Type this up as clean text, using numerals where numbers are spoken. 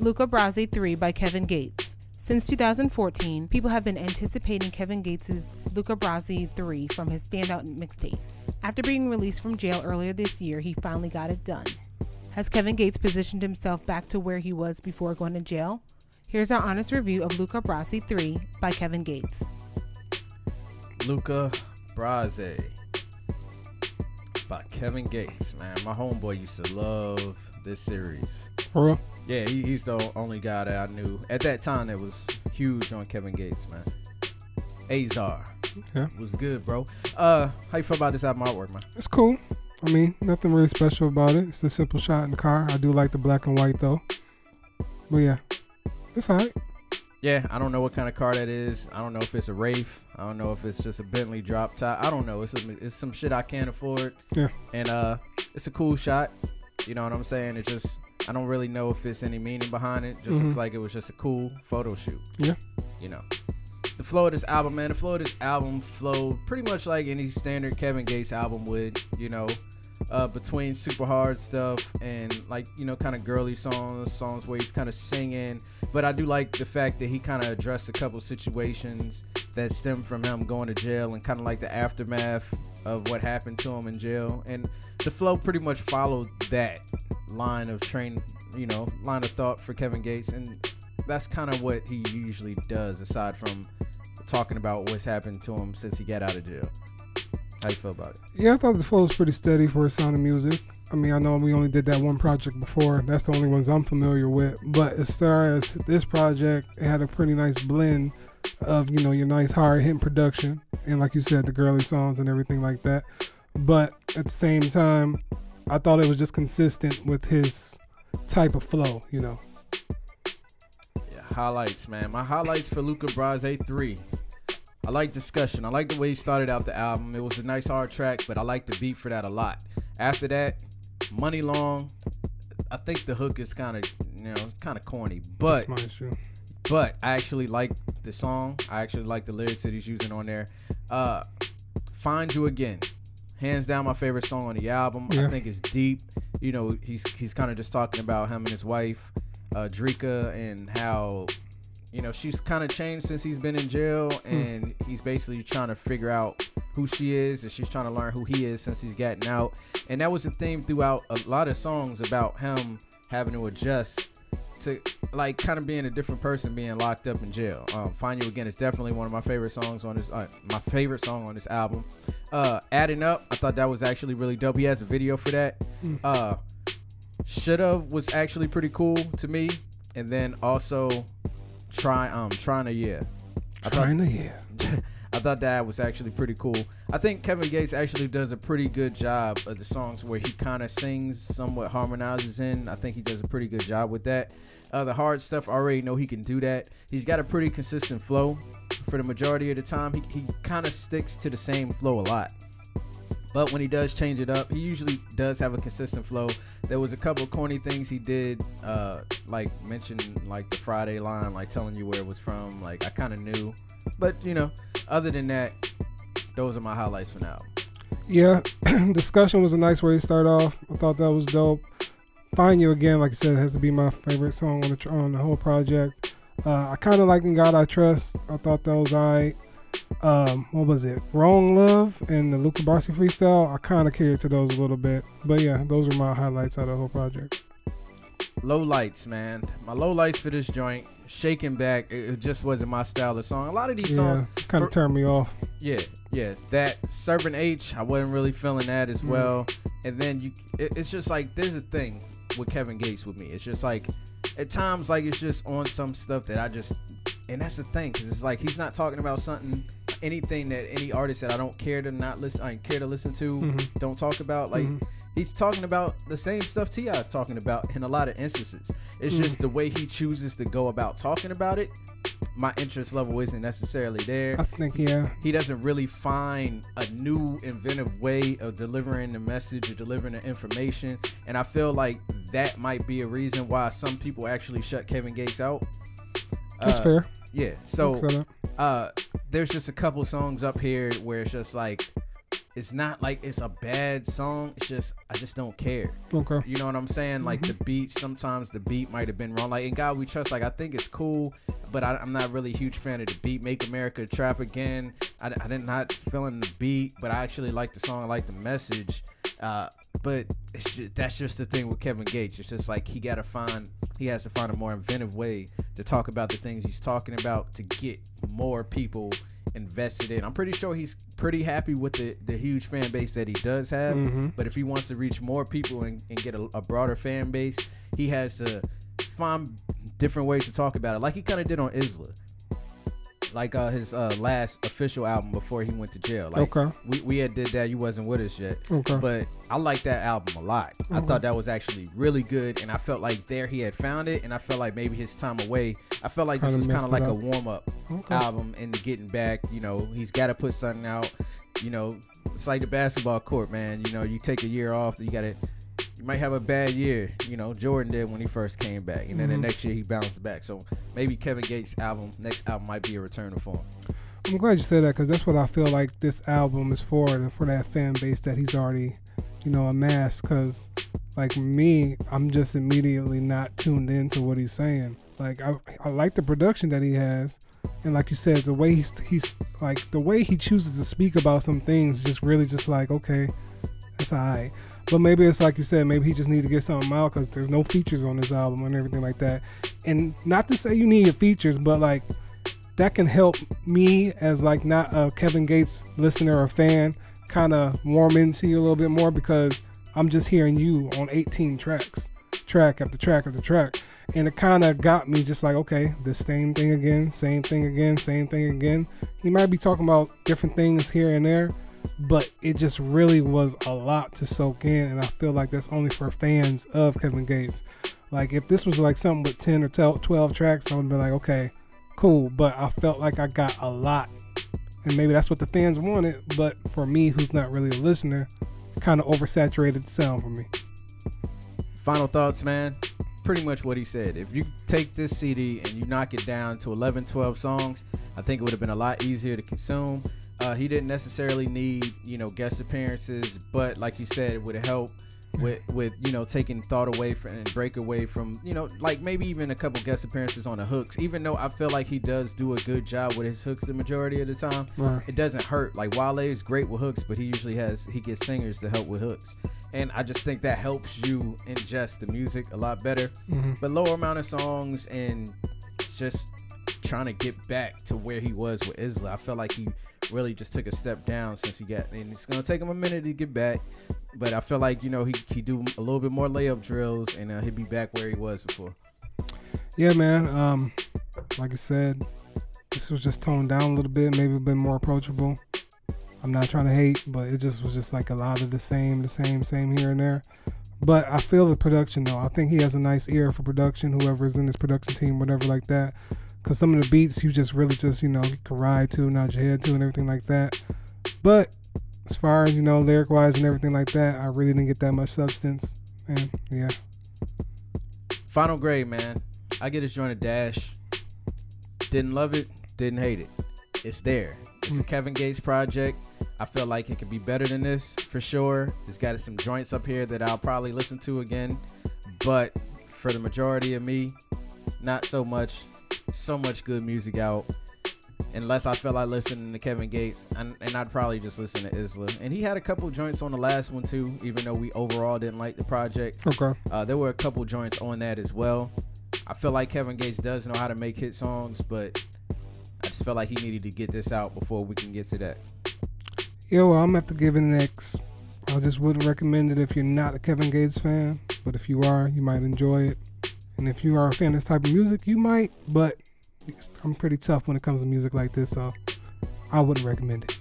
Luca Brasi 3 by Kevin Gates. Since 2014, people have been anticipating Kevin Gates' Luca Brasi 3 from his standout mixtape. After being released from jail earlier this year, he finally got it done. Has Kevin Gates positioned himself back to where he was before going to jail? Here's our honest review of Luca Brasi 3 by Kevin Gates. Luca Brasi by Kevin Gates, man. My homeboy used to love this series. For real? Yeah, he's the only guy that I knew at that time that was huge on Kevin Gates, man. Azar. Yeah. Was good, bro. How you feel about this album artwork, man? It's cool. I mean, nothing really special about it. It's the simple shot in the car. I do like the black and white, though. But yeah, it's all right. Yeah, I don't know what kind of car that is. I don't know if it's a Wraith. I don't know if it's just a Bentley drop top. I don't know. It's some shit I can't afford. Yeah. And it's a cool shot. You know what I'm saying? It just, I don't really know if it's any meaning behind it. Just looks like it was just a cool photo shoot. Yeah. You know. The flow of this album, man. The flow of this album flowed pretty much like any standard Kevin Gates album would, you know, between super hard stuff and, like, you know, kind of girly songs where he's kind of singing. But I do like the fact that he kind of addressed a couple situations that stem from him going to jail and kind of like the aftermath of what happened to him in jail. And the flow pretty much followed that line of thought for Kevin Gates. And that's kind of what he usually does, aside from talking about what's happened to him since he got out of jail. How you feel about it? Yeah, I thought the flow was pretty steady for a sound of music. I mean, I know we only did that one project before. That's the only ones I'm familiar with. But as far as this project, it had a pretty nice blend of, you know, your nice hard hitting production and, like you said, the girly songs and everything like that. But at the same time, I thought it was just consistent with his type of flow, you know. Yeah, highlights, man. My highlights for Luca Brasi 3. I like Discussion. I like the way he started out the album. It was a nice hard track, but I like the beat for that a lot. After that, Money Long. I think the hook is kind of, you know, kind of corny, but I actually like the song. I actually like the lyrics that he's using on there. Find You Again, hands down my favorite song on the album. Yeah. I think it's deep. You know, he's kind of just talking about him and his wife, Dreka, and how, you know, she's kind of changed since he's been in jail, and he's basically trying to figure out who she is, and she's trying to learn who he is since he's gotten out. And that was the theme throughout a lot of songs, about him having to adjust to, like, kind of being a different person being locked up in jail. Find You Again is definitely one of my favorite songs on this album. Adding Up, I thought that was actually really dope. He has a video for that. Should've was actually pretty cool to me. And then also I thought that was actually pretty cool. I think Kevin Gates actually does a pretty good job of the songs where he kind of sings, somewhat harmonizes in. I think he does a pretty good job with that. The hard stuff, I already know he can do that. He's got a pretty consistent flow for the majority of the time. He kind of sticks to the same flow a lot. But when he does change it up, he usually does have a consistent flow. There was a couple of corny things he did, like mentioned, like the Friday line, like telling you where it was from. Like, I kind of knew. But, you know, other than that, those are my highlights for now. Yeah, Discussion was a nice way to start off. I thought that was dope. Find You Again, like I said, has to be my favorite song on the whole project. I kind of liked In God I Trust. I thought that was all right. What was it? Wrong Love and the Luca Brasi freestyle. I kind of cared to those a little bit, but yeah, those are my highlights out of the whole project. Low lights, man. My low lights for this joint: Shaking Back. It just wasn't my style of song. A lot of these songs kind of turned me off. Yeah. That Serpent H, I wasn't really feeling that as well. And then it's just like, there's a thing with Kevin Gates with me. It's just like, at times, like, it's just on some stuff that I just. And that's the thing, because it's like he's not talking about anything that any artist that I don't care to listen to, don't talk about. Like, he's talking about the same stuff T.I. is talking about in a lot of instances. It's just the way he chooses to go about talking about it. My interest level isn't necessarily there. I think, yeah, he doesn't really find a new inventive way of delivering the message or delivering the information. And I feel like that might be a reason why some people actually shut Kevin Gates out. That's fair. Yeah, so there's just a couple songs up here where it's just like, it's not like it's a bad song. It's just, I just don't care. Okay. You know what I'm saying? Like the beat, sometimes the beat might have been wrong. Like in God We Trust, like I think it's cool, but I'm not really a huge fan of the beat. Make America Trap Again, I did not feeling the beat, but I actually like the song. I like the message. But it's just, that's just the thing with Kevin Gates. It's just like he has to find a more inventive way to talk about the things he's talking about to get more people invested in. I'm pretty sure he's pretty happy with the huge fan base that he does have. But if he wants to reach more people and get a broader fan base, he has to find different ways to talk about it. Like he kind of did on Islah. Like his last official album before he went to jail. Like, okay. We had did that. You wasn't with us yet. Okay. But I like that album a lot. I thought that was actually really good, and I felt like there he had found it, and I felt like maybe his time away, I felt like this was kind of like a warm-up album and getting back. You know, he's got to put something out. You know, it's like the basketball court, man. You know, you take a year off, you got to... You might have a bad year. You know, Jordan did when he first came back. And then the next year he bounced back. So maybe Kevin Gates' album, next album, might be a return to form. I'm glad you said that, because that's what I feel like this album is for that fan base that he's already, you know, amassed. Because, like me, I'm just immediately not tuned into what he's saying. Like, I like the production that he has. And like you said, the way he's like, the way he chooses to speak about some things, just really just like, okay, that's all right. But maybe it's like you said, maybe he just need to get something out, because there's no features on this album and everything like that. And not to say you need features, but like that can help me as like not a Kevin Gates listener or fan kind of warm into you a little bit more, because I'm just hearing you on 18 tracks, track after track after track. And it kind of got me just like, okay, the same thing again, same thing again, same thing again. He might be talking about different things here and there, but it just really was a lot to soak in, and I feel like that's only for fans of Kevin Gates. Like if this was like something with 10 or 12 tracks, I would be like, okay, cool, but I felt like I got a lot, and maybe that's what the fans wanted, but for me, who's not really a listener, kind of oversaturated the sound for me. Final thoughts, man. Pretty much what he said. If you take this CD and you knock it down to 11, 12 songs, I think it would have been a lot easier to consume. He didn't necessarily need, you know, guest appearances, but like you said, it would help with you know, taking thought away from and break away from, you know, like maybe even a couple guest appearances on the hooks. Even though I feel like he does do a good job with his hooks the majority of the time, it doesn't hurt. Like Wale is great with hooks, but he usually gets singers to help with hooks. And I just think that helps you ingest the music a lot better. But lower amount of songs and just trying to get back to where he was with Islah. I felt like he really just took a step down since he got, and it's gonna take him a minute to get back, but I feel like, you know, he do a little bit more layup drills, and he'd be back where he was before. Yeah, man. Like I said, this was just toned down a little bit, maybe a bit more approachable. I'm not trying to hate, but it just was just like a lot of the same here and there. But I feel the production though. I think he has a nice ear for production, whoever's in his production team, whatever like that. Because some of the beats you just really just, you know, you can ride to, nod your head to, and everything like that. But as far as, you know, lyric wise and everything like that, I really didn't get that much substance. And yeah. Final grade, man. I get this joint a dash. Didn't love it, didn't hate it. It's there. It's a Kevin Gates project. I feel like it could be better than this for sure. It's got some joints up here that I'll probably listen to again. But for the majority of me, not so much. So much good music out, unless I felt like listening to Kevin Gates, and I'd probably just listen to Islah. And he had a couple joints on the last one too, even though we overall didn't like the project. Okay. There were a couple joints on that as well. I feel like Kevin Gates does know how to make hit songs, but I just felt like he needed to get this out before we can get to that. Yeah, well, I'm gonna have to give it an X. I just wouldn't recommend it if you're not a Kevin Gates fan, but if you are, you might enjoy it. And if you are a fan of this type of music, you might, but I'm pretty tough when it comes to music like this, so I wouldn't recommend it.